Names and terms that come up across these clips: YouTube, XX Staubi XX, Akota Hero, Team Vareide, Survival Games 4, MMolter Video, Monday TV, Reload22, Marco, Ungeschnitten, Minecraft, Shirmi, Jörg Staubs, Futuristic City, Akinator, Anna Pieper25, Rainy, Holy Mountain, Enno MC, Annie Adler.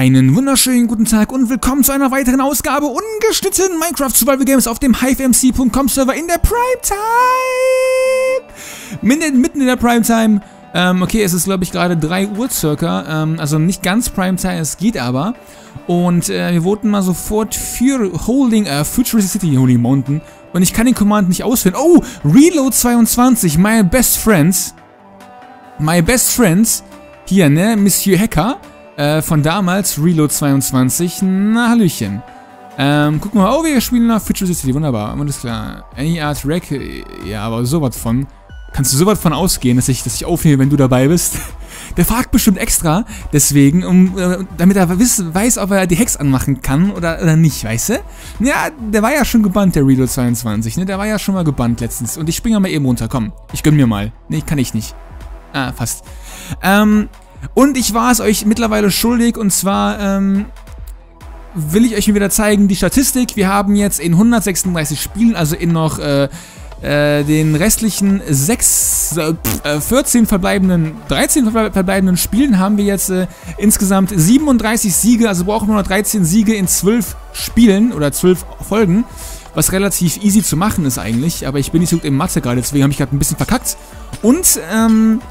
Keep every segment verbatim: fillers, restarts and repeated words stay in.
Einen wunderschönen guten Tag und willkommen zu einer weiteren Ausgabe ungeschnittenen Minecraft Survival Games auf dem HiveMC Punkt com Server in der Primetime. Mitten, mitten in der Primetime. Ähm, okay, es ist glaube ich gerade drei Uhr circa. Ähm, also nicht ganz Primetime, es geht aber. Und äh, wir wurden mal sofort für Holding, äh, Futuristic City, Holy Mountain. Und ich kann den Command nicht ausführen. Oh, Reload zweiundzwanzig, my best friends. My best friends. Hier, ne, Monsieur Hacker. Äh, von damals, Reload zweiundzwanzig. Na, hallöchen. Ähm, gucken wir mal. Oh, wir spielen nach Futuristic City. Wunderbar, alles klar. Annie Adler, ja, aber sowas von. Kannst du sowas von ausgehen, dass ich, dass ich aufnehme, wenn du dabei bist? Der fragt bestimmt extra, deswegen, um, damit er weiß, ob er die Hex anmachen kann oder, oder nicht, weißt du? Ja, der war ja schon gebannt, der Reload zweiundzwanzig, ne? Der war ja schon mal gebannt letztens. Und ich springe mal eben runter, komm. Ich gönn mir mal. Nee, kann ich nicht. Ah, fast. Ähm, und ich war es euch mittlerweile schuldig, und zwar, ähm... will ich euch mal wieder zeigen, die Statistik. Wir haben jetzt in hundertsechsunddreißig Spielen, also in noch, äh... den restlichen sechs, äh, vierzehn verbleibenden, dreizehn verbleibenden Spielen haben wir jetzt äh, insgesamt siebenunddreißig Siege, also brauchen wir noch dreizehn Siege in zwölf Spielen oder zwölf Folgen, was relativ easy zu machen ist eigentlich, aber ich bin nicht so gut in Mathe gerade, deswegen habe ich gerade ein bisschen verkackt. Und, ähm,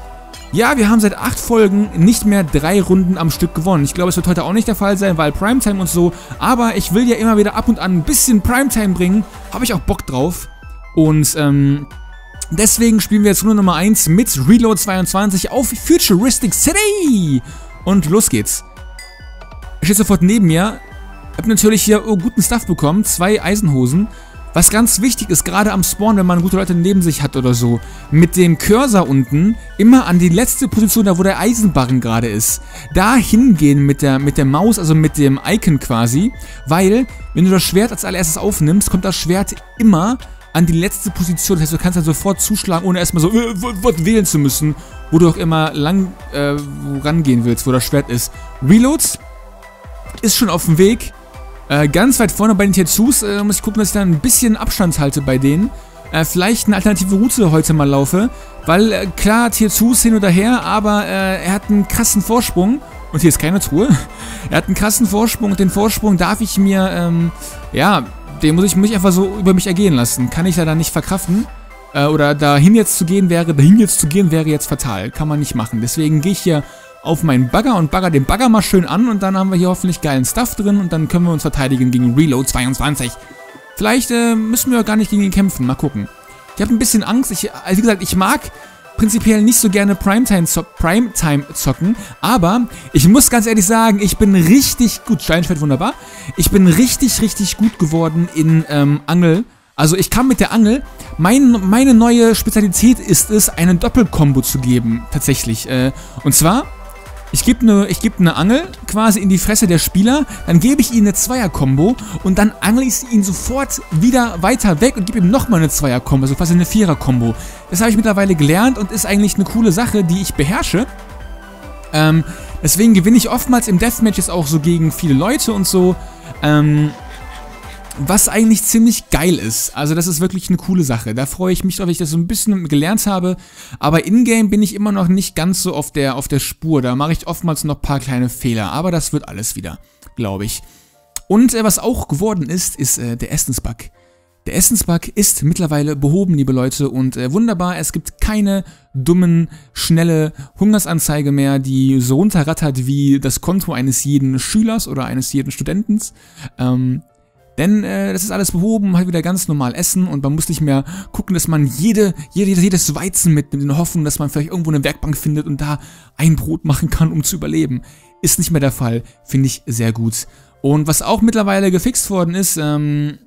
ja, wir haben seit acht Folgen nicht mehr drei Runden am Stück gewonnen. Ich glaube, es wird heute auch nicht der Fall sein, weil Primetime und so, aber ich will ja immer wieder ab und an ein bisschen Primetime bringen, habe ich auch Bock drauf. Und ähm, deswegen spielen wir jetzt Runde Nummer eins mit Reload zweiundzwanzig auf Futuristic City. Und los geht's. Ich stehe sofort neben mir. Hab natürlich hier oh, guten Stuff bekommen. Zwei Eisenhosen. Was ganz wichtig ist, gerade am Spawn, wenn man gute Leute neben sich hat oder so, mit dem Cursor unten immer an die letzte Position, da wo der Eisenbarren gerade ist, da hingehen mit der, mit der Maus, also mit dem Icon quasi, weil, wenn du das Schwert als allererstes aufnimmst, kommt das Schwert immer an die letzte Position, das heißt, du kannst dann sofort zuschlagen, ohne erstmal so äh, wählen zu müssen, wo du auch immer lang äh, rangehen willst, wo das Schwert ist. Reloads ist schon auf dem Weg, äh, ganz weit vorne bei den T zwei, äh, muss ich gucken, dass ich da ein bisschen Abstand halte bei denen, äh, vielleicht eine alternative Route heute mal laufe, weil äh, klar, T zwei hin oder her, aber äh, er hat einen krassen Vorsprung. Und hier ist keine Truhe. Er hat einen krassen Vorsprung und den Vorsprung darf ich mir, ähm, ja, den muss ich mich einfach so über mich ergehen lassen. Kann ich da dann nicht verkraften. Äh, oder dahin jetzt zu gehen wäre, dahin jetzt zu gehen wäre jetzt fatal. Kann man nicht machen. Deswegen gehe ich hier auf meinen Bagger und bagger den Bagger mal schön an. Und dann haben wir hier hoffentlich geilen Stuff drin. Und dann können wir uns verteidigen gegen Reload zweiundzwanzig. Vielleicht äh, müssen wir gar nicht gegen ihn kämpfen. Mal gucken. Ich habe ein bisschen Angst. Ich, also wie gesagt, ich mag prinzipiell nicht so gerne Primetime, zo Primetime zocken, aber ich muss ganz ehrlich sagen, ich bin richtig gut, Steinschwert wunderbar, ich bin richtig, richtig gut geworden in ähm, Angel, also ich kann mit der Angel, mein, meine neue Spezialität ist es, eine Doppelkombo zu geben, tatsächlich, äh, und zwar, ich gebe eine geb ne Angel quasi in die Fresse der Spieler, dann gebe ich ihnen eine Zweier-Kombo und dann angle ich ihn sofort wieder weiter weg und gebe ihm nochmal eine Zweier-Kombo, also quasi eine Vierer-Kombo. Das habe ich mittlerweile gelernt und ist eigentlich eine coole Sache, die ich beherrsche. Ähm, deswegen gewinne ich oftmals im Deathmatch jetzt auch so gegen viele Leute und so, ähm, was eigentlich ziemlich geil ist. Also das ist wirklich eine coole Sache. Da freue ich mich drauf, weil ich das so ein bisschen gelernt habe. Aber in-game bin ich immer noch nicht ganz so auf der, auf der Spur. Da mache ich oftmals noch ein paar kleine Fehler. Aber das wird alles wieder, glaube ich. Und äh, was auch geworden ist, ist äh, der Essensbug. Der Essensbug ist mittlerweile behoben, liebe Leute, und äh, wunderbar, es gibt keine dummen, schnelle Hungersanzeige mehr, die so runterrattert wie das Konto eines jeden Schülers oder eines jeden Studentens. Ähm, denn äh, das ist alles behoben, man hat wieder ganz normal Essen und man muss nicht mehr gucken, dass man jede, jede, jedes Weizen mitnimmt und hoffen, dass man vielleicht irgendwo eine Werkbank findet und da ein Brot machen kann, um zu überleben. Ist nicht mehr der Fall, finde ich sehr gut. Und was auch mittlerweile gefixt worden ist, ähm...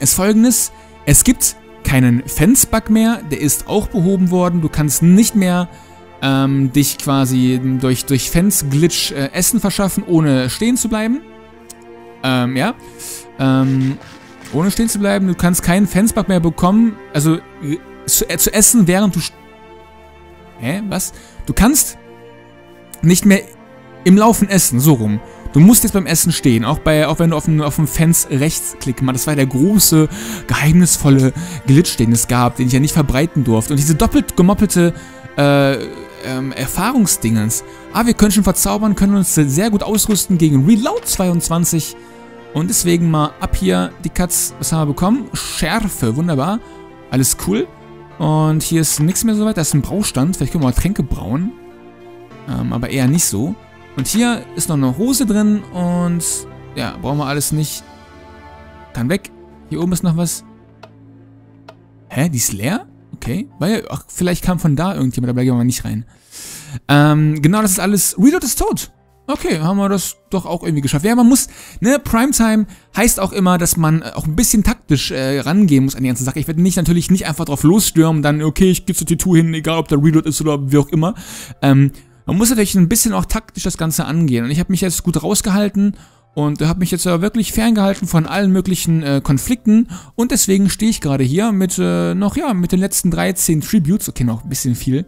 ist folgendes, es gibt keinen Fence-Bug mehr, der ist auch behoben worden, du kannst nicht mehr ähm, dich quasi durch, durch Fence-Glitch äh, Essen verschaffen, ohne stehen zu bleiben, ähm, ja, ähm, ohne stehen zu bleiben, du kannst keinen Fence-Bug mehr bekommen, also zu, äh, zu essen, während du, hä, was, du kannst nicht mehr im Laufen essen, so rum. Du musst jetzt beim Essen stehen, auch, bei, auch wenn du auf dem, auf dem Fence rechtsklick machst. Das war der große, geheimnisvolle Glitch, den es gab, den ich ja nicht verbreiten durfte. Und diese doppelt gemoppelte äh, ähm, Erfahrungsdingens. Ah, wir können schon verzaubern, können uns sehr gut ausrüsten gegen Reload zweiundzwanzig. Und deswegen mal ab hier die Katz. Was haben wir bekommen? Schärfe, wunderbar. Alles cool. Und hier ist nichts mehr soweit. Da ist ein Braustand. Vielleicht können wir mal Tränke brauen. Ähm, aber eher nicht so. Und hier ist noch eine Hose drin. Und ja, brauchen wir alles nicht. Kann weg. Hier oben ist noch was. Hä, die ist leer? Okay. Weil, ach, vielleicht kam von da irgendjemand, aber da gehen wir mal nicht rein. Ähm, genau, das ist alles. Reload ist tot. Okay, haben wir das doch auch irgendwie geschafft. Ja, man muss, ne, Primetime heißt auch immer, dass man auch ein bisschen taktisch äh, rangehen muss an die ganze Sache. Ich werde nicht natürlich nicht einfach drauf losstürmen, dann, okay, ich gebe zur Tattoo hin, egal ob da Reload ist oder wie auch immer. Ähm, man muss natürlich ein bisschen auch taktisch das Ganze angehen. Und ich habe mich jetzt gut rausgehalten und habe mich jetzt aber wirklich ferngehalten von allen möglichen äh, Konflikten. Und deswegen stehe ich gerade hier mit äh, noch, ja, mit den letzten dreizehn Tributes. Okay, noch ein bisschen viel.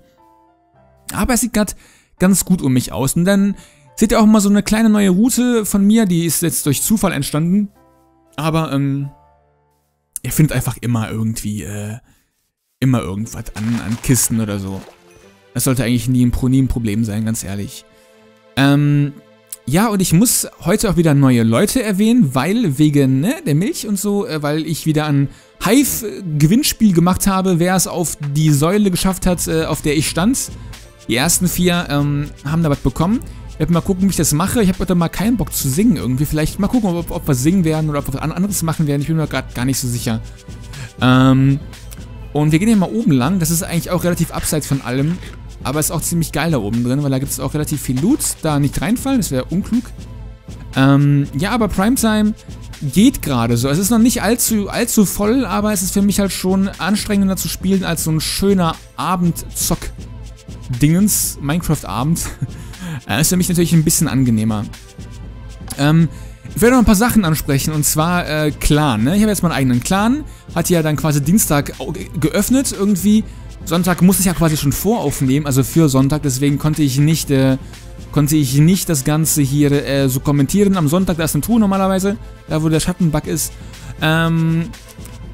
Aber es sieht gerade ganz gut um mich aus. Und dann seht ihr auch mal so eine kleine neue Route von mir, die ist jetzt durch Zufall entstanden, aber ähm, ihr findet einfach immer irgendwie, äh, immer irgendwas an, an Kisten oder so. Das sollte eigentlich nie ein, nie ein Problem sein, ganz ehrlich. Ähm, ja, und ich muss heute auch wieder neue Leute erwähnen, weil wegen ne, der Milch und so, äh, weil ich wieder ein Hive-Gewinnspiel gemacht habe, wer es auf die Säule geschafft hat, äh, auf der ich stand. Die ersten vier ähm, haben da was bekommen. Ich werde mal gucken, wie ich das mache. Ich habe heute mal keinen Bock zu singen irgendwie. Vielleicht mal gucken, ob, ob wir singen werden oder ob wir was anderes machen werden. Ich bin mir gerade gar nicht so sicher. Ähm, und wir gehen hier mal oben lang. Das ist eigentlich auch relativ abseits von allem. Aber ist auch ziemlich geil da oben drin, weil da gibt es auch relativ viel Loot. Da nicht reinfallen, das wäre unklug. Ähm, ja, aber Primetime geht gerade so. Es ist noch nicht allzu, allzu voll, aber es ist für mich halt schon anstrengender zu spielen als so ein schöner Abend-Zock-Dingens. Minecraft-Abend. Das ist für mich natürlich ein bisschen angenehmer. Ähm, ich werde noch ein paar Sachen ansprechen, und zwar äh, Clan. Ne? Ich habe jetzt meinen eigenen Clan, hat ja dann quasi Dienstag geöffnet irgendwie. Sonntag musste ich ja quasi schon voraufnehmen, also für Sonntag, deswegen konnte ich nicht, äh, konnte ich nicht das Ganze hier äh, so kommentieren. Am Sonntag, da ist eine Tour normalerweise, da wo der Schattenbug ist. Ähm,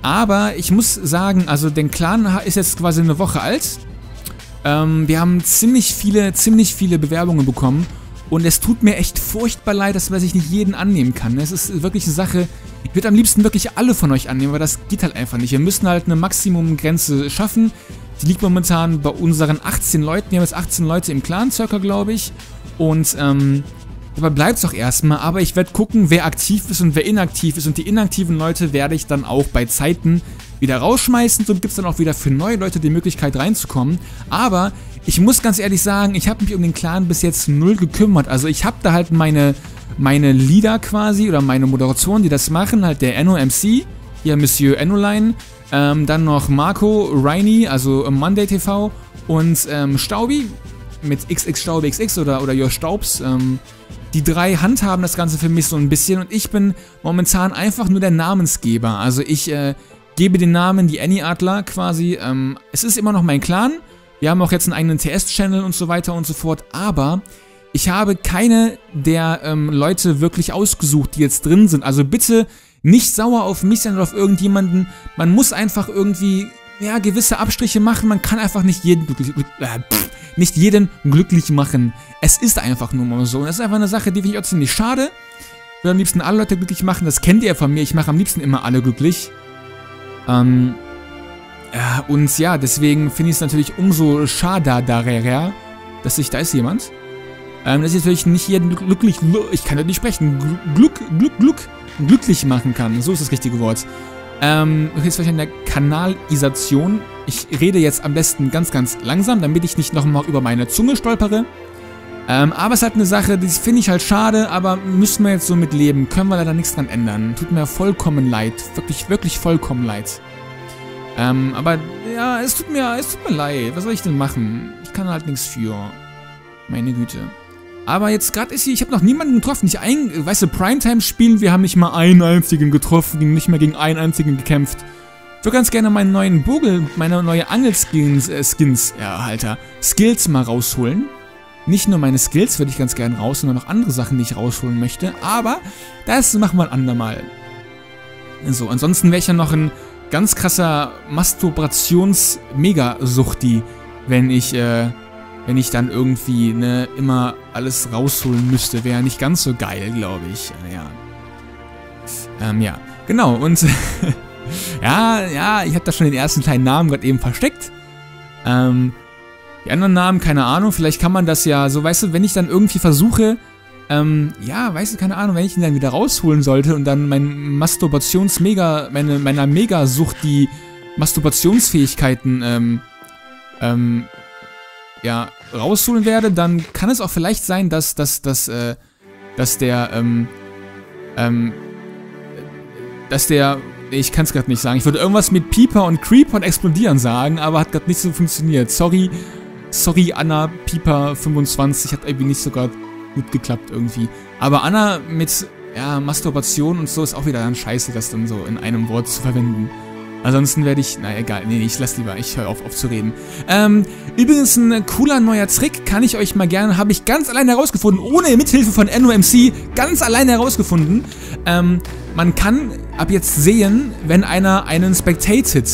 aber ich muss sagen, also den Clan ist jetzt quasi eine Woche alt. Ähm, wir haben ziemlich viele, ziemlich viele Bewerbungen bekommen und es tut mir echt furchtbar leid, dass ich nicht jeden annehmen kann. Es ist wirklich eine Sache, ich würde am liebsten wirklich alle von euch annehmen, weil das geht halt einfach nicht. Wir müssen halt eine Maximumgrenze schaffen, die liegt momentan bei unseren achtzehn Leuten. Wir haben jetzt achtzehn Leute im Clan-Circle, glaube ich, und ähm, dabei bleibt es doch erstmal, aber ich werde gucken, wer aktiv ist und wer inaktiv ist, und die inaktiven Leute werde ich dann auch bei Zeiten wieder rausschmeißen, so gibt es dann auch wieder für neue Leute die Möglichkeit reinzukommen. Aber ich muss ganz ehrlich sagen, ich habe mich um den Clan bis jetzt null gekümmert. Also ich habe da halt meine, meine Leader quasi oder meine Moderatoren, die das machen, halt der Enno M C, hier Monsieur Ennoline, ähm, dann noch Marco, Rainy, also Monday T V und ähm, Staubi mit X X Staubi X X oder, oder Jörg Staubs. ähm, Die drei handhaben das Ganze für mich so ein bisschen und ich bin momentan einfach nur der Namensgeber. Also ich äh, gebe den Namen die Annie Adler quasi. Ähm, es ist immer noch mein Clan. Wir haben auch jetzt einen eigenen T S-Channel und so weiter und so fort. Aber ich habe keine der ähm, Leute wirklich ausgesucht, die jetzt drin sind. Also bitte nicht sauer auf mich sein oder auf irgendjemanden. Man muss einfach irgendwie ja, gewisse Abstriche machen. Man kann einfach nicht jeden glücklich, äh, pff, nicht jeden glücklich machen. Es ist einfach nur mal so. Und das ist einfach eine Sache, die finde ich auch ziemlich schade. Ich will am liebsten alle Leute glücklich machen. Das kennt ihr ja von mir. Ich mache am liebsten immer alle glücklich. Ähm, äh, und ja, deswegen finde ich es natürlich umso schadaderer, dass ich, da ist jemand, ähm, dass ich natürlich nicht jeden glücklich, ich kann ja nicht sprechen, Glück, Glück, Glück, glücklich machen kann. So ist das richtige Wort. Ähm, jetzt vielleicht in der Kanalisation. Ich rede jetzt am besten ganz, ganz langsam, damit ich nicht nochmal über meine Zunge stolpere. Ähm, aber es ist halt eine Sache, die finde ich halt schade, aber müssen wir jetzt so mit leben. Können wir leider nichts dran ändern. Tut mir vollkommen leid. Wirklich, wirklich vollkommen leid. Ähm, aber ja, es tut mir, es tut mir leid. Was soll ich denn machen? Ich kann halt nichts für. Meine Güte. Aber jetzt gerade ist hier, ich habe noch niemanden getroffen. Nicht ein, weißt du, Primetime spielen, wir haben nicht mal einen einzigen getroffen, nicht mehr gegen einen einzigen gekämpft. Ich würde ganz gerne meinen neuen Bogel, meine neue Angelskins, äh, Skins, ja, Alter, Skills mal rausholen. Nicht nur meine Skills würde ich ganz gerne raus, sondern noch andere Sachen, die ich rausholen möchte. Aber das machen wir ein andermal. So, ansonsten wäre ich ja noch ein ganz krasser Masturbations-Mega-Suchti, wenn ich, äh, wenn ich dann irgendwie, ne, immer alles rausholen müsste, wäre nicht ganz so geil, glaube ich. Ja. Ähm, ja. Genau, und ja, ja, ich habe da schon den ersten kleinen Namen gerade eben versteckt. Ähm, die anderen Namen, keine Ahnung, vielleicht kann man das ja so, weißt du, wenn ich dann irgendwie versuche, ähm, ja, weißt du, keine Ahnung, wenn ich ihn dann wieder rausholen sollte und dann mein Masturbations-Mega, meine, meiner Megasucht die Masturbationsfähigkeiten, ähm, ähm, ja, rausholen werde, dann kann es auch vielleicht sein, dass, dass, dass, äh, dass der, ähm, ähm, dass der, ich kann es gerade nicht sagen, ich würde irgendwas mit Pieper und Creeper und Explodieren sagen, aber hat gerade nicht so funktioniert. Sorry, sorry Anna Pieper fünfundzwanzig, hat irgendwie nicht so grad gut geklappt irgendwie. Aber Anna mit, ja, Masturbation und so ist auch wieder dann scheiße, das dann so in einem Wort zu verwenden. Ansonsten werde ich, na egal, nee, ich lass lieber, ich höre auf, auf zu reden. Ähm, übrigens ein cooler neuer Trick, kann ich euch mal gerne, habe ich ganz allein herausgefunden, ohne Mithilfe von Enno M C, ganz allein herausgefunden. Ähm, man kann ab jetzt sehen, wenn einer einen spectated.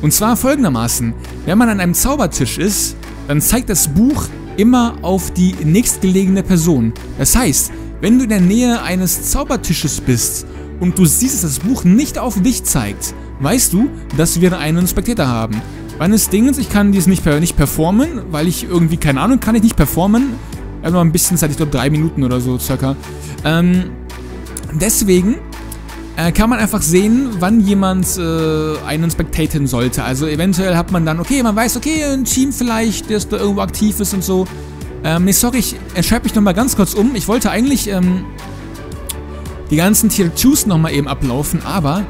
Und zwar folgendermaßen, wenn man an einem Zaubertisch ist, dann zeigt das Buch immer auf die nächstgelegene Person. Das heißt, wenn du in der Nähe eines Zaubertisches bist und du siehst, dass das Buch nicht auf dich zeigt, weißt du, dass wir einen Spectator haben. Meines Dingens, ich kann dies nicht, nicht performen, weil ich irgendwie, keine Ahnung, kann ich nicht performen. Ich habe noch ein bisschen Zeit, ich glaube drei Minuten oder so circa. Ähm, deswegen äh, kann man einfach sehen, wann jemand äh, einen spectaten sollte. Also eventuell hat man dann, okay, man weiß, okay, ein Team vielleicht, das da irgendwo aktiv ist und so. Ähm, nee, sorry, ich entscheide mich nochmal ganz kurz um. Ich wollte eigentlich ähm, die ganzen Tier zwei nochmal eben ablaufen, aber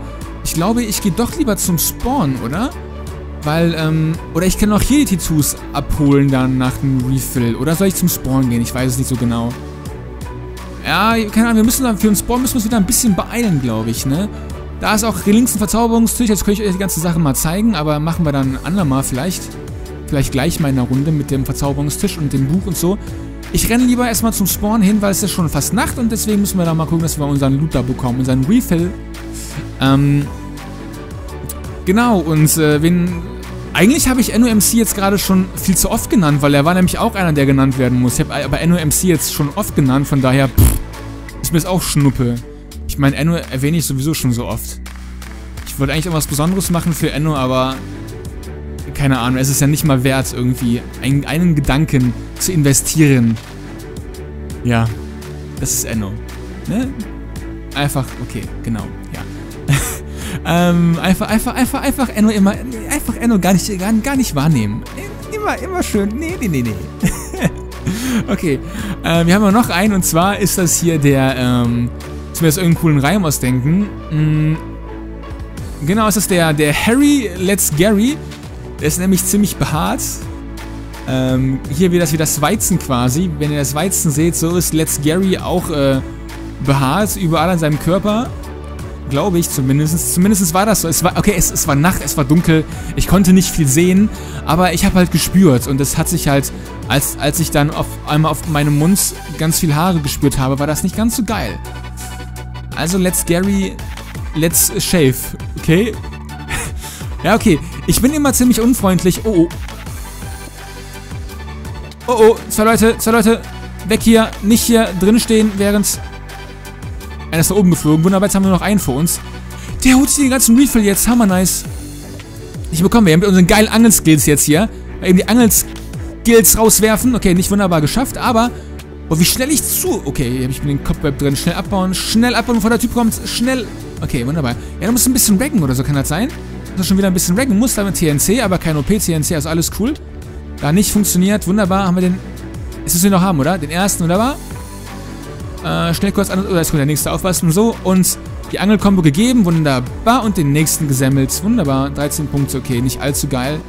ich glaube, ich gehe doch lieber zum Spawn, oder? Weil, ähm, oder ich kann auch hier die T zwei s abholen dann nach dem Refill. Oder soll ich zum Spawn gehen? Ich weiß es nicht so genau. Ja, keine Ahnung, wir müssen dann für den Spawn müssen wir uns wieder ein bisschen beeilen, glaube ich, ne? Da ist auch links ein Verzauberungstisch, jetzt könnte ich euch die ganze Sache mal zeigen, aber machen wir dann ein andermal vielleicht. Vielleicht gleich mal in einer Runde mit dem Verzauberungstisch und dem Buch und so. Ich renne lieber erstmal zum Spawn hin, weil es ist schon fast Nacht und deswegen müssen wir da mal gucken, dass wir unseren Loot da bekommen, unseren Refill. Ähm, genau, und äh, wen, eigentlich habe ich Enno M C jetzt gerade schon viel zu oft genannt, weil er war nämlich auch einer, der genannt werden muss. Ich habe aber Enno M C jetzt schon oft genannt, von daher pff, ist mir das auch Schnuppe. Ich meine, Enno erwähne ich sowieso schon so oft. Ich wollte eigentlich irgendwas Besonderes machen für Enno, aber keine Ahnung, es ist ja nicht mal wert, irgendwie einen, einen Gedanken zu investieren. Ja, das ist Enno. Ne? Einfach, okay, genau, ja. ähm, einfach, einfach, einfach, einfach Enno immer, einfach Enno gar nicht, gar, gar nicht wahrnehmen. Immer, immer schön, nee, nee, nee, nee. Okay, ähm, wir haben noch einen und zwar ist das hier der, ähm, ich muss mir jetzt irgendeinen coolen Reim ausdenken. Mhm. Genau, ist das der, der Harry Let's Gary. Der ist nämlich ziemlich behaart. Ähm, hier wie das, wie das Weizen quasi. Wenn ihr das Weizen seht, so ist Let's Gary auch, äh, behaart überall an seinem Körper, glaube ich zumindest. Zumindest war das so. Es war, okay, es, es war Nacht, es war dunkel, ich konnte nicht viel sehen, aber ich habe halt gespürt und es hat sich halt, als, als ich dann auf einmal auf meinem Mund ganz viel Haare gespürt habe, war das nicht ganz so geil. Also let's Gary, let's shave, okay? Ja, okay, ich bin immer ziemlich unfreundlich, oh oh. Oh oh, zwei Leute, zwei Leute, weg hier, nicht hier drin stehen, während... Er ist nach oben geflogen. Wunderbar, jetzt haben wir noch einen vor uns. Der holt sich den ganzen Refill jetzt. Hammer nice. Ich bekomme wir mit unseren geilen Angelskills jetzt hier. Mal eben die Angelskills rauswerfen. Okay, nicht wunderbar geschafft, aber... Oh, wie schnell ich zu... Okay, hier habe ich mit dem Cobweb drin. Schnell abbauen. Schnell abbauen, bevor der Typ kommt. Schnell... Okay, wunderbar. Ja, du musst ein bisschen raggen oder so, kann das sein? Du schon wieder ein bisschen raggen musst, damit T N C, aber kein O P-T N C, also alles cool. Da nicht funktioniert. Wunderbar, haben wir den... Das müssen wir noch haben, oder? Den ersten, wunderbar. Äh, schnell kurz an, oder jetzt kommt der nächste aufpassen, so, und die Angelkombo gegeben, wunderbar, und den nächsten gesammelt, wunderbar, dreizehn Punkte, okay, nicht allzu geil.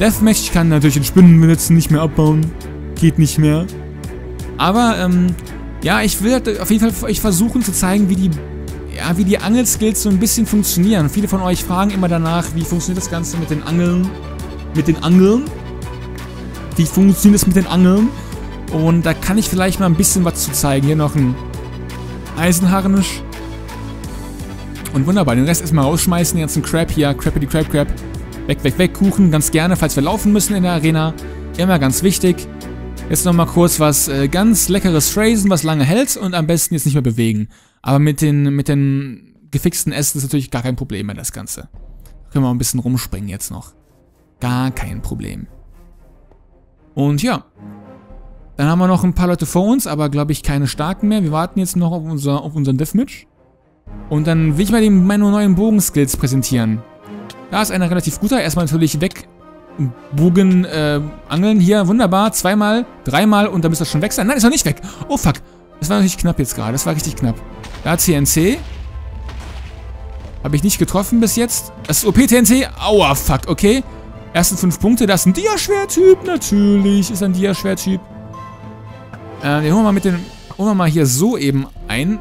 Deathmatch, ich kann natürlich den Spinnen benutzen, nicht mehr abbauen, geht nicht mehr. Aber, ähm, ja, ich will auf jeden Fall euch versuchen zu zeigen, wie die, ja, wie die Angelskills so ein bisschen funktionieren. Viele von euch fragen immer danach, wie funktioniert das Ganze mit den Angeln, mit den Angeln, wie funktioniert das mit den Angeln. Und da kann ich vielleicht mal ein bisschen was zu zeigen. Hier noch ein Eisenharnisch. Und wunderbar, den Rest erstmal rausschmeißen, den ganzen Crap hier. Crappity Crap Crap. Weg, weg, weg, Kuchen, ganz gerne, falls wir laufen müssen in der Arena. Immer ganz wichtig. Jetzt nochmal kurz was äh, ganz leckeres phrasen, was lange hält und am besten jetzt nicht mehr bewegen. Aber mit den, mit den gefixten Ästen ist natürlich gar kein Problem mehr, das Ganze. Können wir auch ein bisschen rumspringen jetzt noch. Gar kein Problem. Und ja. Dann haben wir noch ein paar Leute vor uns, aber glaube ich keine starken mehr. Wir warten jetzt noch auf, unser, auf unseren Deathmatch. Und dann will ich mal den, meine neuen Bogenskills präsentieren. Da ist einer relativ guter. Erstmal natürlich weg. Bogen äh, angeln. Hier, wunderbar. Zweimal, dreimal und dann müsste das schon weg sein. Nein, ist noch nicht weg. Oh fuck. Das war natürlich knapp jetzt gerade. Das war richtig knapp. Da T N C. Habe ich nicht getroffen bis jetzt. Das ist O P T N C. Aua, fuck. Okay. Ersten fünf Punkte. Das ist ein Diaschwerttyp. Natürlich ist ein Diaschwerttyp. Äh, den holen wir mal mit den, holen wir mal hier so eben ein.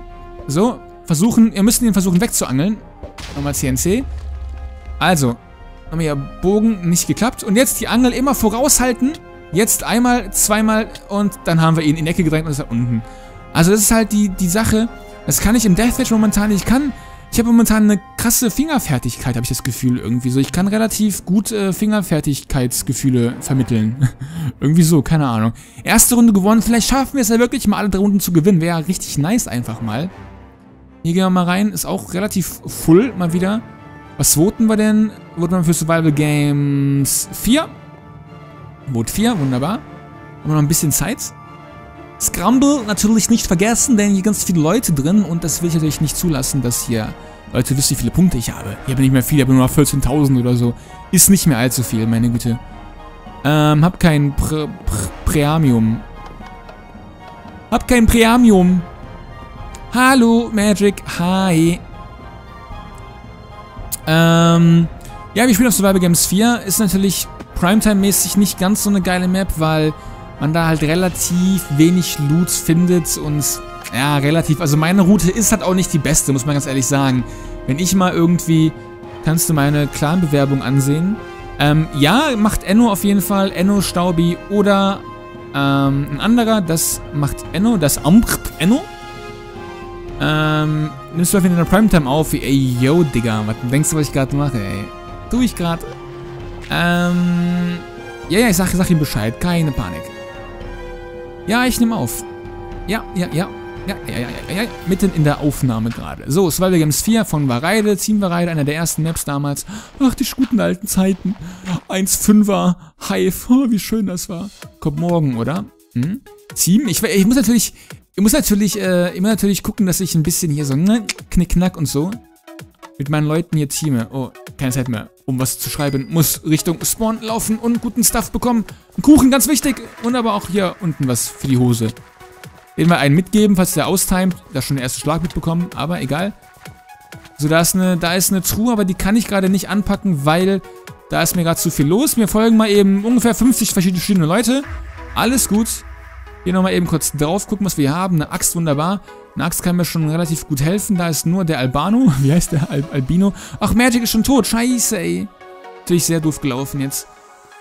So. Versuchen, ihr müsst ihn versuchen wegzuangeln. Nochmal C N C. Also, haben wir ja Bogen nicht geklappt. Und jetzt die Angel immer voraushalten. Jetzt einmal, zweimal und dann haben wir ihn in die Ecke gedrängt und ist da unten. Also das ist halt die, die Sache. Das kann ich im Deathmatch momentan nicht. Ich kann, ich habe momentan eine krasse Fingerfertigkeit, habe ich das Gefühl irgendwie so. Ich kann relativ gut äh, Fingerfertigkeitsgefühle vermitteln. Irgendwie so, keine Ahnung. Erste Runde gewonnen. Vielleicht schaffen wir es ja wirklich mal alle drei Runden zu gewinnen. Wäre ja richtig nice einfach mal. Hier gehen wir mal rein. Ist auch relativ full mal wieder. Was voten wir denn? Voten wir für Survival Games vier. Vote vier, wunderbar. Haben wir noch ein bisschen Zeit. Scramble natürlich nicht vergessen, denn hier ganz viele Leute drin. Und das will ich natürlich nicht zulassen, dass hier Leute wissen, wie viele Punkte ich habe. Hier bin ich nicht mehr viel, ich habe nur noch vierzehntausend oder so. Ist nicht mehr allzu viel, meine Güte. Ähm, hab kein Pr Pr Premium. Hab kein Premium. Hallo, Magic. Hi. Ähm, ja, wir spielen auf Survival Games vier. Ist natürlich Primetime-mäßig nicht ganz so eine geile Map, weil man da halt relativ wenig Loot findet und ja, relativ, also meine Route ist halt auch nicht die beste, muss man ganz ehrlich sagen. Wenn ich mal irgendwie, kannst du meine Clan-Bewerbung ansehen? Ähm, ja, macht Enno auf jeden Fall, Enno Staubi oder ähm, ein anderer, das macht Enno, das Ambrp Enno. Ähm, nimmst du auf jeden Fall in der Primetime auf? Ey, yo, Digga, was denkst du, was ich gerade mache, ey? Tu ich gerade. Ähm, ja, ja, ich sag, sag ihm Bescheid, keine Panik. Ja, ich nehme auf. Ja, ja, ja, ja, ja, ja, ja, ja, mitten in der Aufnahme gerade. So, Survival Games vier von Vareide, Team Vareide, einer der ersten Maps damals. Ach, die guten alten Zeiten. eins Komma fünfer, Hive, oh, wie schön das war. Kommt morgen, oder? Hm? Team, ich, ich muss natürlich... Ich muss natürlich, äh, ich muss natürlich gucken, dass ich ein bisschen hier so ne, knick-knack und so mit meinen Leuten hier teame. Oh, keine Zeit mehr, um was zu schreiben. Muss Richtung Spawn laufen und guten Stuff bekommen. Einen Kuchen, ganz wichtig. Und aber auch hier unten was für die Hose. Den wir einen mitgeben, falls der austimt. Da schon den ersten Schlag mitbekommen, aber egal. So, da ist eine, da ist eine Truhe, aber die kann ich gerade nicht anpacken, weil da ist mir gerade zu viel los. Mir folgen mal eben ungefähr fünfzig verschiedene Leute. Alles gut. Hier nochmal eben kurz drauf gucken, was wir hier haben. Eine Axt, wunderbar. Eine Axt kann mir schon relativ gut helfen. Da ist nur der Albano. Wie heißt der? Al Albino. Ach, Magic ist schon tot. Scheiße, ey. Natürlich sehr doof gelaufen jetzt.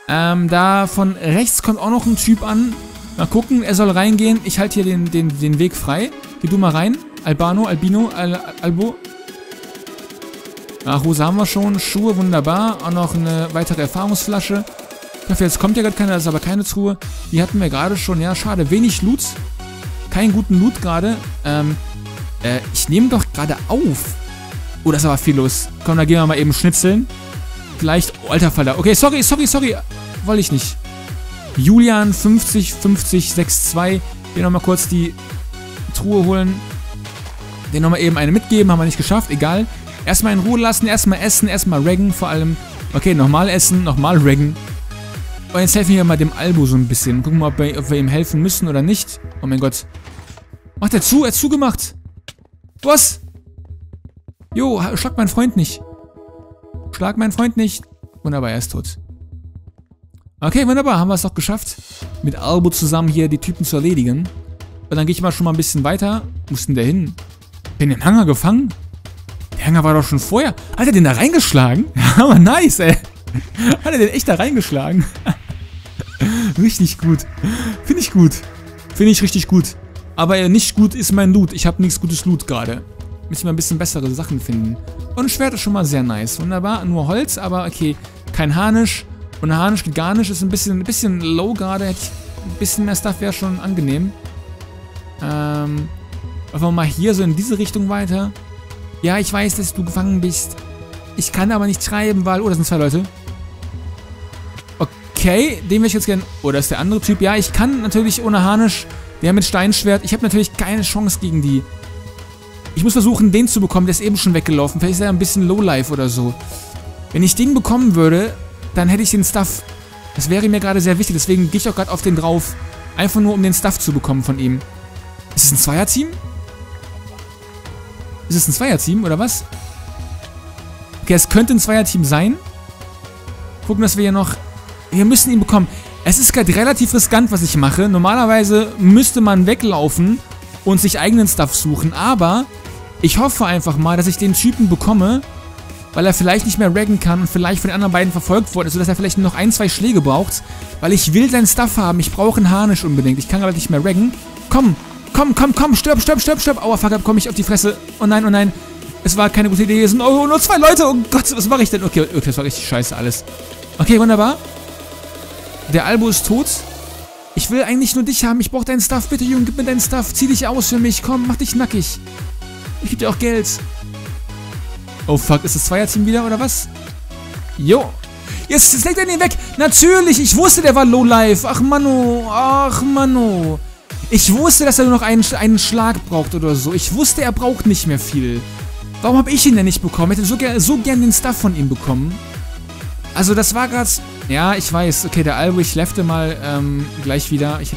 Ähm, da von rechts kommt auch noch ein Typ an. Mal gucken, er soll reingehen. Ich halte hier den, den, den Weg frei. Geh du mal rein. Albano, Albino, Al Al Albo. Ach, Hose haben wir schon. Schuhe, wunderbar. Auch noch eine weitere Erfahrungsflasche. Ich hoffe, jetzt kommt ja gerade keiner, das ist aber keine Truhe. Die hatten wir gerade schon, ja, schade. Wenig Loot. Keinen guten Loot gerade. Ähm, äh, ich nehme doch gerade auf. Oh, das ist aber viel los. Komm, da gehen wir mal eben schnitzeln. Vielleicht, oh, alter Fall da. Okay, sorry, sorry, sorry. Wollte ich nicht. Julian, fünfzig, fünfzig, sechs, zwei. Hier nochmal kurz die Truhe holen. Den nochmal eben eine mitgeben, haben wir nicht geschafft, egal. Erstmal in Ruhe lassen, erstmal essen, erstmal raggen vor allem. Okay, nochmal essen, nochmal raggen. Und jetzt helfen wir mal dem Albo so ein bisschen. Gucken wir mal, ob wir, ob wir ihm helfen müssen oder nicht. Oh mein Gott. Macht er zu? Er hat zugemacht. Was? Jo, schlag meinen Freund nicht. Schlag meinen Freund nicht. Wunderbar, er ist tot. Okay, wunderbar. Haben wir es doch geschafft, mit Albo zusammen hier die Typen zu erledigen. Und dann gehe ich mal schon mal ein bisschen weiter. Wo ist denn der hin? Bin im Hangar gefangen? Der Hangar war doch schon vorher. Hat er den da reingeschlagen? Aber nice, ey. Hat er den echt da reingeschlagen? Richtig gut. Finde ich gut. Finde ich richtig gut. Aber nicht gut ist mein Loot. Ich habe nichts gutes Loot gerade. Müssen wir ein bisschen bessere Sachen finden. Und ein Schwert ist schon mal sehr nice. Wunderbar. Nur Holz, aber okay. Kein Harnisch. Und Harnisch geht gar nicht, ist ein bisschen, ein bisschen low gerade. Hätte ich ein bisschen mehr Stuff, wäre schon angenehm. Ähm, einfach mal hier so in diese Richtung weiter. Ja, ich weiß, dass du gefangen bist. Ich kann aber nicht schreiben, weil... Oh, das sind zwei Leute. Okay, den will ich jetzt gerne... Oh, das ist der andere Typ. Ja, ich kann natürlich ohne Harnisch... Der mit Steinschwert. Ich habe natürlich keine Chance gegen die. Ich muss versuchen, den zu bekommen. Der ist eben schon weggelaufen. Vielleicht ist er ein bisschen Lowlife oder so. Wenn ich den bekommen würde, dann hätte ich den Stuff. Das wäre mir gerade sehr wichtig. Deswegen gehe ich auch gerade auf den drauf. Einfach nur, um den Stuff zu bekommen von ihm. Ist es ein Zweierteam? Ist es ein Zweierteam oder was? Okay, es könnte ein Zweierteam sein. Gucken, dass wir hier noch... Wir müssen ihn bekommen. Es ist gerade relativ riskant, was ich mache. Normalerweise müsste man weglaufen und sich eigenen Stuff suchen. Aber ich hoffe einfach mal, dass ich den Typen bekomme, weil er vielleicht nicht mehr raggen kann und vielleicht von den anderen beiden verfolgt wurde, sodass er vielleicht nur noch ein, zwei Schläge braucht. Weil ich will seinen Stuff haben. Ich brauche einen Harnisch unbedingt. Ich kann gerade nicht mehr raggen. Komm, komm, komm, komm. Stirb, stirb, stirb, stirb. Aua, fuck, komm ich auf die Fresse. Oh nein, oh nein. Es war keine gute Idee. Es sind oh, nur zwei Leute. Oh Gott, was mache ich denn? Okay, okay, das war richtig scheiße alles. Okay, wunderbar. Der Albo ist tot. Ich will eigentlich nur dich haben. Ich brauche deinen Stuff. Bitte, Junge, gib mir deinen Stuff. Zieh dich aus für mich. Komm, mach dich nackig. Ich geb dir auch Geld. Oh, fuck. Ist das Zweierteam wieder, oder was? Jo. Jetzt, jetzt legt er den weg. Natürlich. Ich wusste, der war Lowlife. Ach, Manno. Ach, Manno. Ich wusste, dass er nur noch einen, einen Schlag braucht oder so. Ich wusste, er braucht nicht mehr viel. Warum habe ich ihn denn nicht bekommen? Ich hätte so, ger so gern den Stuff von ihm bekommen. Also, das war gerade... Ja, ich weiß. Okay, der Albo, ich lefte mal ähm, gleich wieder. Ich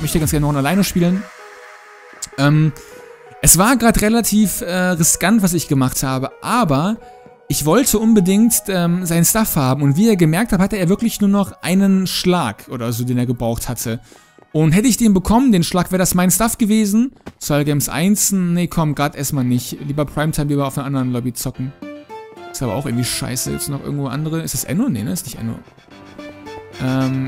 möchte ganz gerne noch alleine spielen. Ähm, es war gerade relativ äh, riskant, was ich gemacht habe, aber ich wollte unbedingt ähm, seinen Stuff haben. Und wie ihr gemerkt habt, hatte er wirklich nur noch einen Schlag oder so, den er gebraucht hatte. Und hätte ich den bekommen, den Schlag, wäre das mein Stuff gewesen. Survival Games eins, nee, komm, gerade erstmal nicht. Lieber Primetime, lieber auf einer anderen Lobby zocken. Ist aber auch irgendwie scheiße. Jetzt noch irgendwo andere. Ist das Enno? Nee, ne? Ist nicht Enno. Ähm,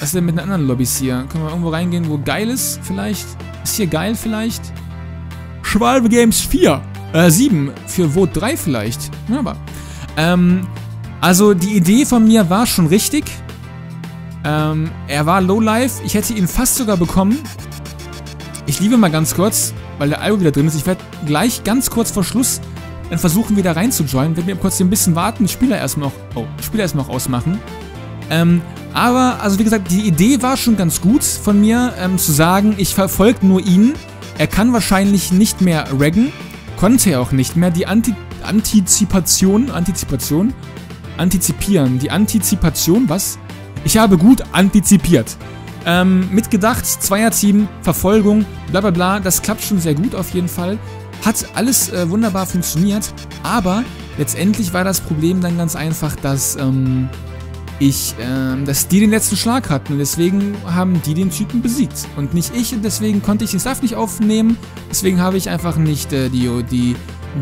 was ist denn mit den anderen Lobbys hier? Können wir irgendwo reingehen, wo geil ist vielleicht? Ist hier geil vielleicht? Survival Games vier, äh, sieben, für Vote drei vielleicht. Ja, aber, ähm, also die Idee von mir war schon richtig. Ähm, er war Lowlife. Ich hätte ihn fast sogar bekommen. Ich liebe mal ganz kurz, weil der Algo wieder drin ist. Ich werde gleich ganz kurz vor Schluss dann versuchen, wieder reinzujoinen. Wenn wir kurz ein bisschen warten, Spieler erstmal auch, oh, Spieler erstmal auch ausmachen. Ähm, aber, also wie gesagt, die Idee war schon ganz gut von mir, ähm, zu sagen, ich verfolge nur ihn. Er kann wahrscheinlich nicht mehr raggen, konnte er auch nicht mehr. Die Anti Antizipation, Antizipation, Antizipieren, die Antizipation, was? Ich habe gut antizipiert. Ähm, mitgedacht, Zweierteam, Verfolgung, bla bla bla, das klappt schon sehr gut auf jeden Fall. Hat alles äh, wunderbar funktioniert, aber letztendlich war das Problem dann ganz einfach, dass, ähm, Ich, ähm, dass die den letzten Schlag hatten und deswegen haben die den Typen besiegt und nicht ich und deswegen konnte ich den Stuff nicht aufnehmen, deswegen habe ich einfach nicht äh, die, die,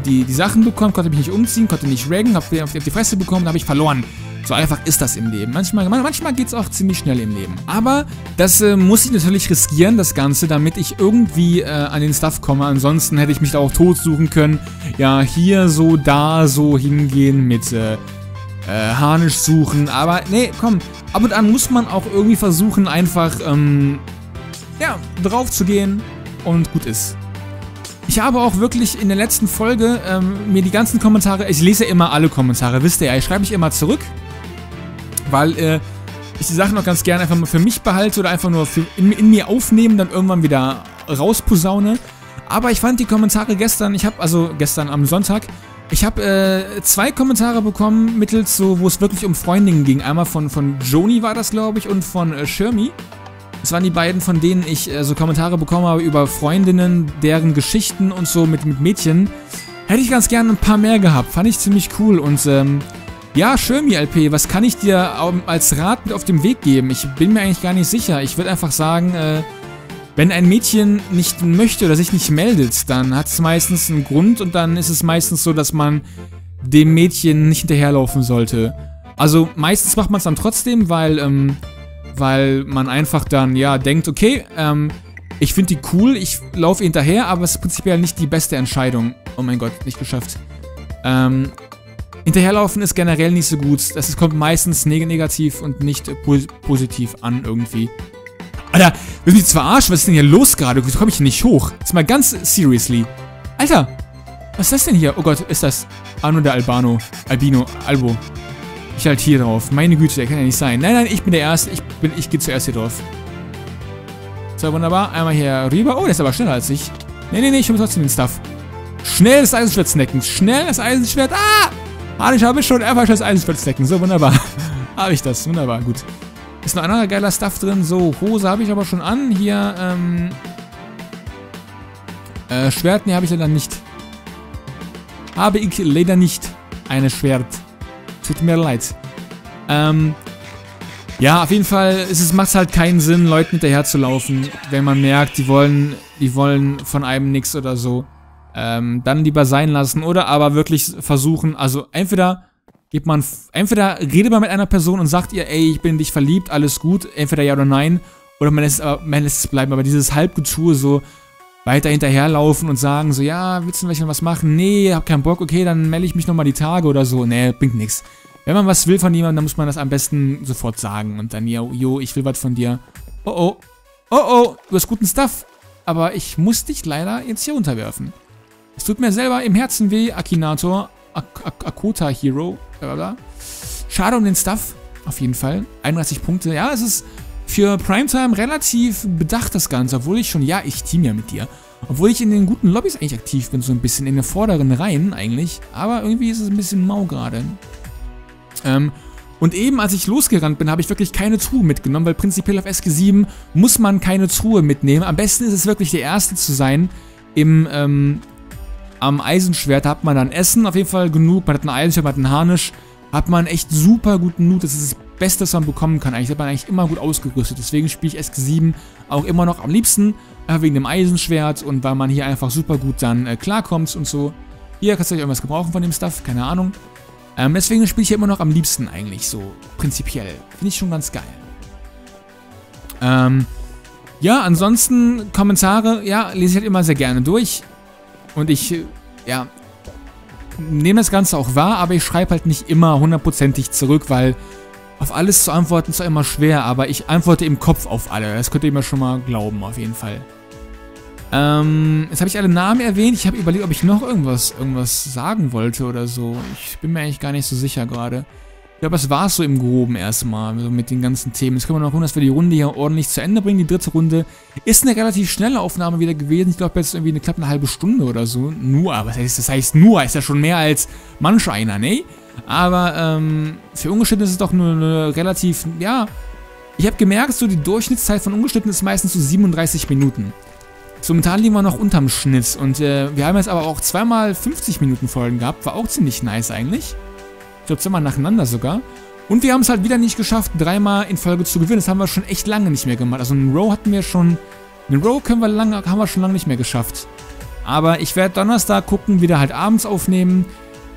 die, die Sachen bekommen, konnte mich nicht umziehen, konnte nicht raggen, habe auf, auf die Fresse bekommen, habe ich verloren. So einfach ist das im Leben. Manchmal, manchmal geht es auch ziemlich schnell im Leben. Aber das äh, muss ich natürlich riskieren, das Ganze, damit ich irgendwie äh, an den Stuff komme. Ansonsten hätte ich mich da auch tot suchen können. Ja, hier so, da so hingehen mit... Äh, Äh, Harnisch suchen, aber nee, komm, ab und an muss man auch irgendwie versuchen, einfach, ähm, ja, drauf zu gehen und gut ist. Ich habe auch wirklich in der letzten Folge ähm, mir die ganzen Kommentare, ich lese immer alle Kommentare, wisst ihr ja, ich schreibe mich immer zurück, weil äh, ich die Sachen auch ganz gerne einfach mal für mich behalte oder einfach nur für in, in mir aufnehmen, dann irgendwann wieder rausposaune. Aber ich fand die Kommentare gestern, ich habe, also gestern am Sonntag, ich habe äh, zwei Kommentare bekommen, mittels so, wo es wirklich um Freundinnen ging. Einmal von, von Joni war das, glaube ich, und von äh, Shirmi. Das waren die beiden, von denen ich äh, so Kommentare bekommen habe über Freundinnen, deren Geschichten und so mit, mit Mädchen. Hätte ich ganz gerne ein paar mehr gehabt. Fand ich ziemlich cool. Und ähm, ja, Shirmi L P, was kann ich dir ähm, als Rat mit auf dem Weg geben? Ich bin mir eigentlich gar nicht sicher. Ich würde einfach sagen, äh, wenn ein Mädchen nicht möchte oder sich nicht meldet, dann hat es meistens einen Grund und dann ist es meistens so, dass man dem Mädchen nicht hinterherlaufen sollte. Also meistens macht man es dann trotzdem, weil, ähm, weil man einfach dann, ja, denkt, okay, ähm, ich finde die cool, ich laufe hinterher, aber es ist prinzipiell nicht die beste Entscheidung. Oh mein Gott, nicht geschafft. Ähm, Hinterherlaufen ist generell nicht so gut. Das kommt meistens negativ und nicht positiv an irgendwie. Alter, willst du mich verarschen? Was ist denn hier los gerade? Wieso komme ich hier nicht hoch? Jetzt mal ganz seriously. Alter, was ist das denn hier? Oh Gott, ist das Arno der Albano. Albino, Albo. Ich halt hier drauf. Meine Güte, der kann ja nicht sein. Nein, nein, ich bin der Erste. Ich, bin, ich gehe zuerst hier drauf. So, wunderbar. Einmal hier rüber. Oh, der ist aber schneller als ich. Nee, nee, nee, ich hole trotzdem den Stuff. Schnell das Eisenschwert snacken. Schnell das Eisenschwert. Ah! Ah, ich habe schon einfach das Eisenschwert snacken. So, wunderbar. Habe ich das. Wunderbar, gut. Ist noch anderer geiler Stuff drin. So, Hose habe ich aber schon an. Hier, ähm... Äh, Schwert, ne, habe ich leider nicht. Habe ich leider nicht ein Schwert. Tut mir leid. Ähm... Ja, auf jeden Fall, es macht halt keinen Sinn, Leuten hinterher zu laufen, wenn man merkt, die wollen, die wollen von einem nichts oder so. Ähm, dann lieber sein lassen oder aber wirklich versuchen, also entweder geht man, entweder redet man mit einer Person und sagt ihr, ey, ich bin in dich verliebt, alles gut, entweder ja oder nein, oder man lässt, man lässt es bleiben, aber dieses Halbgetue so weiter hinterherlaufen und sagen so, ja, willst du vielleicht noch was machen? Nee, hab keinen Bock, okay, dann melde ich mich nochmal die Tage oder so, nee, bringt nichts. Wenn man was will von jemandem, dann muss man das am besten sofort sagen und dann, yo, yo, ich will was von dir, oh oh, oh oh, du hast guten Stuff, aber ich muss dich leider jetzt hier unterwerfen. Es tut mir selber im Herzen weh, Akinator, Ak Ak Akota Hero, blablabla. Schade um den Stuff, auf jeden Fall. einunddreißig Punkte, ja, es ist für Primetime relativ bedacht das Ganze, obwohl ich schon, ja, ich team ja mit dir. Obwohl ich in den guten Lobbys eigentlich aktiv bin, so ein bisschen in den vorderen Reihen eigentlich, aber irgendwie ist es ein bisschen mau gerade. Ähm, und eben als ich losgerannt bin, habe ich wirklich keine Truhe mitgenommen, weil prinzipiell auf S G sieben muss man keine Truhe mitnehmen. Am besten ist es wirklich der Erste zu sein im, ähm... Am Eisenschwert hat man dann Essen, auf jeden Fall genug. Man hat ein Eisenschwert, man hat einen Harnisch. Hat man echt super guten Loot. Das ist das Beste, was man bekommen kann. Eigentlich hat man eigentlich immer gut ausgerüstet. Deswegen spiele ich S G sieben auch immer noch am liebsten. Wegen dem Eisenschwert und weil man hier einfach super gut dann äh, klarkommt und so. Hier kannst du euch irgendwas gebrauchen von dem Stuff, keine Ahnung. Ähm, deswegen spiele ich hier immer noch am liebsten eigentlich so. Prinzipiell. Finde ich schon ganz geil. Ähm, ja, ansonsten Kommentare, ja, lese ich halt immer sehr gerne durch. Und ich, ja, nehme das Ganze auch wahr, aber ich schreibe halt nicht immer hundertprozentig zurück, weil auf alles zu antworten ist zwar immer schwer, aber ich antworte im Kopf auf alle. Das könnt ihr mir schon mal glauben, auf jeden Fall. Ähm, jetzt habe ich alle Namen erwähnt. Ich habe überlegt, ob ich noch irgendwas, irgendwas sagen wollte oder so. Ich bin mir eigentlich gar nicht so sicher gerade. Ich glaube, das war es so im Groben erstmal, so mit den ganzen Themen. Jetzt können wir noch gucken, dass wir die Runde hier ordentlich zu Ende bringen. Die dritte Runde ist eine relativ schnelle Aufnahme wieder gewesen. Ich glaube, jetzt irgendwie eine knapp eine halbe Stunde oder so. Nur, was heißt das? Heißt nur, ist ja schon mehr als manch einer, ne? Aber ähm, für ungeschnitten ist es doch nur eine relativ, ja... Ich habe gemerkt, so die Durchschnittszeit von ungeschnitten ist meistens so siebenunddreißig Minuten. So, momentan liegen wir noch unterm Schnitt. Und äh, wir haben jetzt aber auch zweimal fünfzig Minuten Folgen gehabt. War auch ziemlich nice eigentlich. Ich glaube, zweimal nacheinander sogar. Und wir haben es halt wieder nicht geschafft, dreimal in Folge zu gewinnen. Das haben wir schon echt lange nicht mehr gemacht. Also einen Row hatten wir schon... Einen Row können wir lange, haben wir schon lange nicht mehr geschafft. Aber ich werde Donnerstag gucken, wieder halt abends aufnehmen.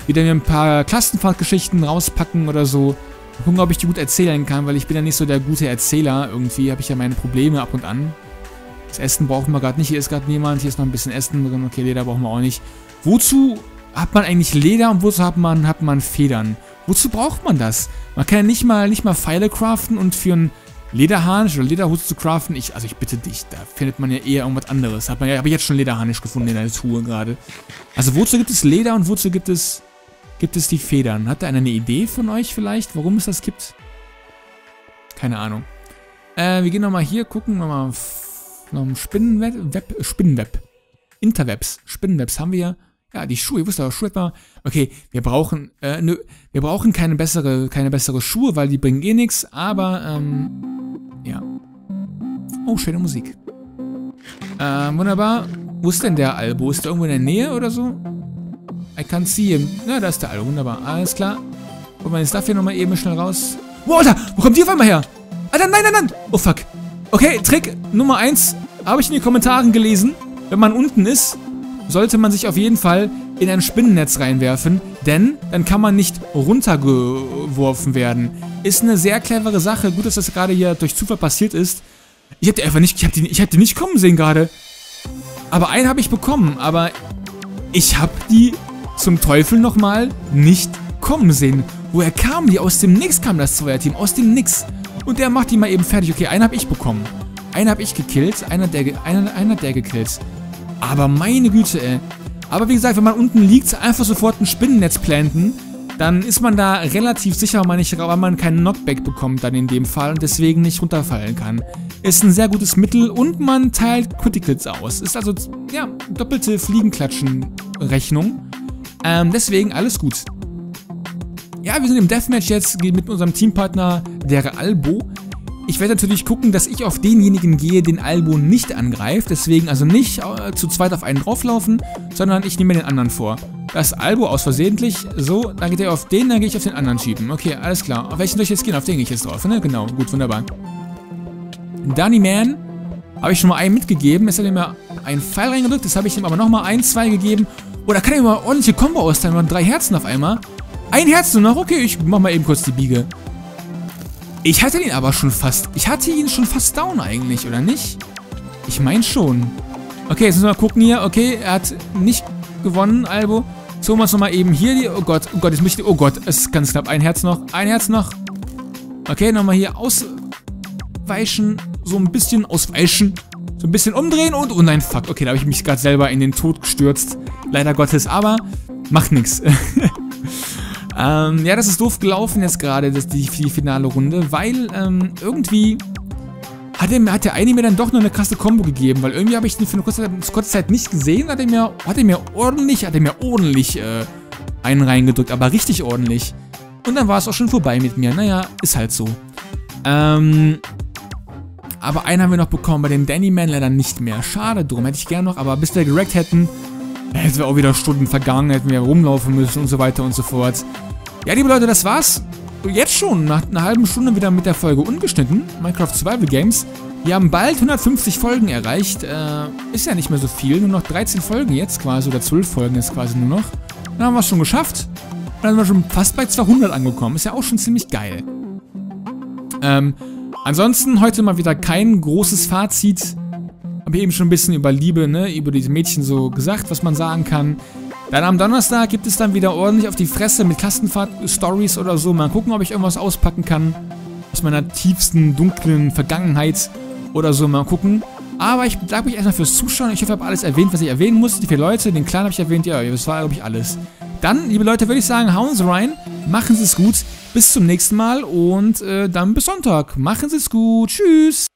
Wieder mir ein paar Klassenfahrtgeschichten rauspacken oder so. Gucken, ob ich die gut erzählen kann, weil ich bin ja nicht so der gute Erzähler. Irgendwie habe ich ja meine Probleme ab und an. Das Essen brauchen wir gerade nicht. Hier ist gerade niemand. Hier ist noch ein bisschen Essen drin. Okay, Leder brauchen wir auch nicht. Wozu... Hat man eigentlich Leder und wozu hat man, hat man Federn? Wozu braucht man das? Man kann ja nicht mal, nicht mal Pfeile craften und für einen Lederharnisch oder Lederhut zu craften, ich, also ich bitte dich, da findet man ja eher irgendwas anderes. Hat man ja, habe ich jetzt schon Lederharnisch gefunden in der Truhe gerade. Also wozu gibt es Leder und wozu gibt es, gibt es die Federn? Hat da einer eine Idee von euch vielleicht, warum es das gibt? Keine Ahnung. Äh, wir gehen nochmal hier, gucken wir mal noch ein Spinnenweb, Spinnenweb, Interwebs, Spinnenwebs haben wir ja. Ja, die Schuhe, ich wusste aber, Schuhe mal. Okay, wir brauchen, äh, nö, wir brauchen keine bessere, keine bessere Schuhe, weil die bringen eh nichts, aber, ähm, ja. Oh, schöne Musik. Ähm, wunderbar. Wo ist denn der Albo? Ist der irgendwo in der Nähe oder so? I can't see him. Na, da ist der Albo, wunderbar. Alles klar. Holen wir den Stuff hier nochmal eben schnell raus. Wow, Alter, wo kommt die auf einmal her? Alter, nein, nein, nein. Oh, fuck. Okay, Trick Nummer eins habe ich in den Kommentaren gelesen. Wenn man unten ist, sollte man sich auf jeden Fall in ein Spinnennetz reinwerfen, denn dann kann man nicht runtergeworfen werden. Ist eine sehr clevere Sache. Gut, dass das gerade hier durch Zufall passiert ist. Ich hab die einfach nicht, ich hab die, ich hab die nicht kommen sehen gerade. Aber einen habe ich bekommen, aber ich hab die zum Teufel nochmal nicht kommen sehen. Woher kamen die? Aus dem Nix kam das Zweierteam, aus dem Nix. Und der macht die mal eben fertig. Okay, einen habe ich bekommen. Einen habe ich gekillt, einer der, einer, einer der gekillt. Aber meine Güte, ey. Aber wie gesagt, wenn man unten liegt, einfach sofort ein Spinnennetz planten. Dann ist man da relativ sicher, weil man, nicht, weil man keinen Knockback bekommt dann in dem Fall und deswegen nicht runterfallen kann. Ist ein sehr gutes Mittel und man teilt Criticals aus. Ist also, ja, doppelte Fliegenklatschen-Rechnung. Ähm, deswegen alles gut. Ja, wir sind im Deathmatch jetzt mit unserem Teampartner, der Albo. Ich werde natürlich gucken, dass ich auf denjenigen gehe, den Albo nicht angreift. Deswegen also nicht äh, zu zweit auf einen drauflaufen, sondern ich nehme mir den anderen vor. Das Albo aus versehentlich, so, dann geht er auf den, dann gehe ich auf den anderen schieben. Okay, alles klar. Auf welchen soll ich jetzt gehen? Auf den gehe ich jetzt drauf, ne? Genau, gut, wunderbar. Danny Man, habe ich schon mal einen mitgegeben. Jetzt hat er mir einen Pfeil reingedrückt, jetzt habe ich ihm aber nochmal ein, zwei gegeben. Oh, da kann ich mal ordentliche Combo austeilen, man drei Herzen auf einmal. Ein Herz nur noch, okay, ich mache mal eben kurz die Biege. Ich hatte ihn aber schon fast, ich hatte ihn schon fast down eigentlich, oder nicht? Ich meine schon. Okay, jetzt müssen wir mal gucken hier, okay, er hat nicht gewonnen, Albo. Thomas nochmal eben hier die. Oh Gott, oh Gott, jetzt möchte ich. Oh Gott, es ist ganz knapp. Ein Herz noch. Ein Herz noch. Okay, nochmal hier ausweichen. So ein bisschen ausweichen. So ein bisschen umdrehen und. Oh nein, fuck. Okay, da habe ich mich gerade selber in den Tod gestürzt. Leider Gottes, aber macht nichts. ähm, ja, das ist doof gelaufen jetzt gerade, die, die finale Runde, weil ähm, irgendwie. Hat der, hat der eine mir dann doch noch eine krasse Kombo gegeben, weil irgendwie habe ich den für eine kurze Zeit, kurze Zeit nicht gesehen, hat er mir, hat er mir ordentlich, hat er mir ordentlich äh, einen reingedrückt, aber richtig ordentlich. Und dann war es auch schon vorbei mit mir, naja, ist halt so. Ähm, aber einen haben wir noch bekommen, bei dem Danny Man leider nicht mehr, schade drum, hätte ich gerne noch, aber bis wir gerackt hätten, hätten wir auch wieder Stunden vergangen, hätten wir rumlaufen müssen und so weiter und so fort. Ja, liebe Leute, das war's. Jetzt schon, nach einer halben Stunde wieder mit der Folge ungeschnitten, Minecraft Survival Games. Wir haben bald hundertfünfzig Folgen erreicht, äh, ist ja nicht mehr so viel, nur noch dreizehn Folgen jetzt quasi, oder zwölf Folgen jetzt quasi nur noch. Dann haben wir es schon geschafft, dann sind wir schon fast bei zweihundert angekommen, ist ja auch schon ziemlich geil. Ähm, ansonsten heute mal wieder kein großes Fazit, habe ich eben schon ein bisschen über Liebe, ne, über diese Mädchen so gesagt, was man sagen kann. Dann am Donnerstag gibt es dann wieder ordentlich auf die Fresse mit Klassenfahrt-Stories oder so. Mal gucken, ob ich irgendwas auspacken kann aus meiner tiefsten, dunklen Vergangenheit oder so. Mal gucken. Aber ich bedanke mich erstmal fürs Zuschauen. Ich hoffe, ich habe alles erwähnt, was ich erwähnen musste. Die vier Leute, den Clan habe ich erwähnt. Ja, das war, glaube ich, alles. Dann, liebe Leute, würde ich sagen, hauen Sie rein. Machen Sie es gut. Bis zum nächsten Mal und äh, dann bis Sonntag. Machen Sie es gut. Tschüss.